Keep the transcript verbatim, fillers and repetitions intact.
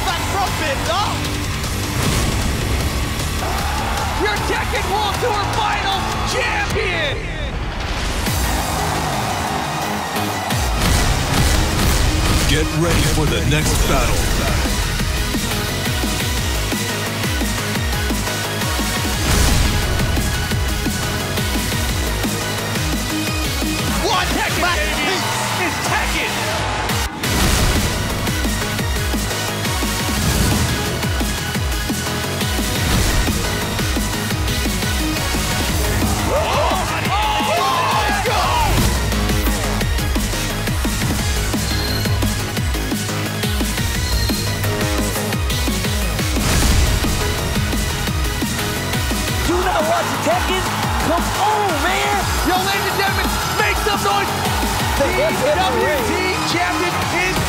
back from it up. Your Tekken World Tour Finals champion! Get ready for the next battle. One Tekken, baby! It's Tekken! Tekken, come on, man! Yo, ladies and gentlemen, make some noise! The W T champion is